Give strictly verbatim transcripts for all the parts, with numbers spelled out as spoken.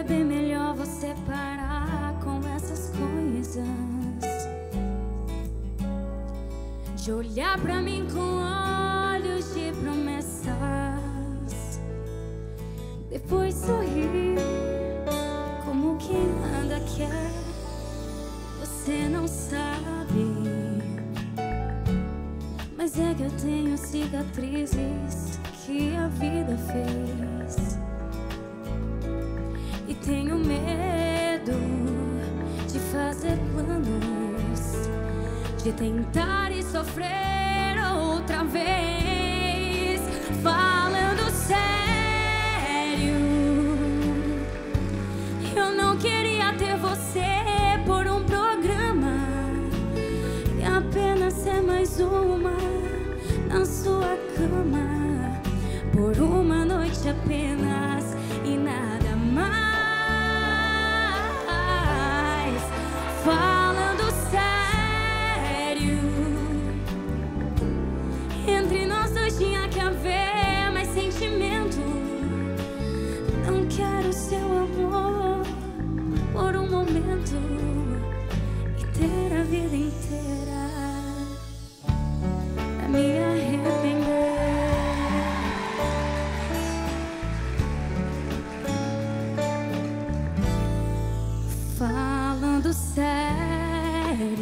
é bem melhor você parar com essas coisas, de olhar pra mim com olhos de promessas, depois sorrir como quem nada quer. Você não sabe, mas é que eu tenho cicatrizes que a vida fez, e tenho medo de fazer planos, de tentar e sofrer outra vez. Falando sério, eu não queria ter você por um programa, e apenas é mais uma na sua cama, por uma noite apenas e nada mais. Falando sério, entre nós dois tinha que haver mais sentimento. Não quero seu amor por um momento e ter a vida inteira a me arrepender. Falando sério,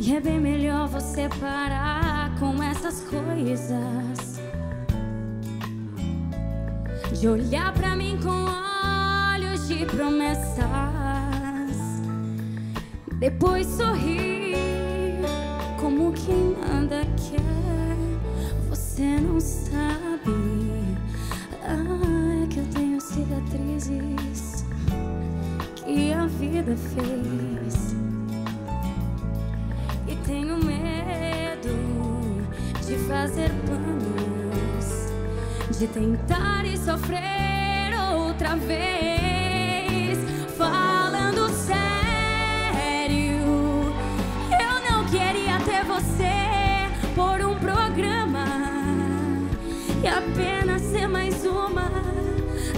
e é bem melhor você parar com essas coisas, de olhar pra mim com olhos de promessas, depois sorrir como quem nada quer. Você não sabe, ah, é que eu tenho cicatrizes que a vida fez, e tenho medo de fazer planos, de tentar e sofrer outra vez. Falando sério, eu não queria ter você por um programa, e apenas ser mais uma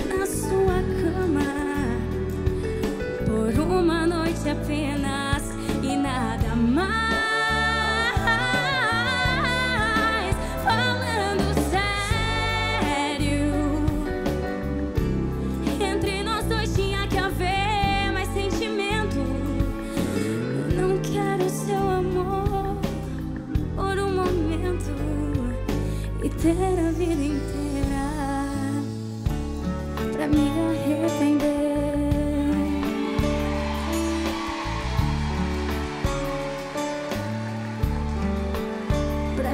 na sua cama, por uma noite apenas e nada mais. Falando sério, entre nós dois tinha que haver mais sentimento. Não quero seu amor por um momento e ter a vida inteira pra me arrepender.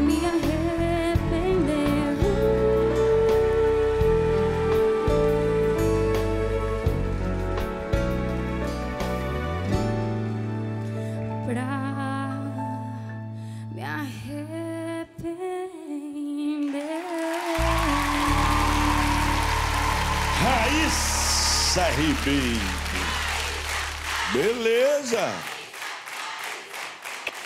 Me arrepender. Uh, pra me arrepender. Raíssa Ribeiro. Beleza.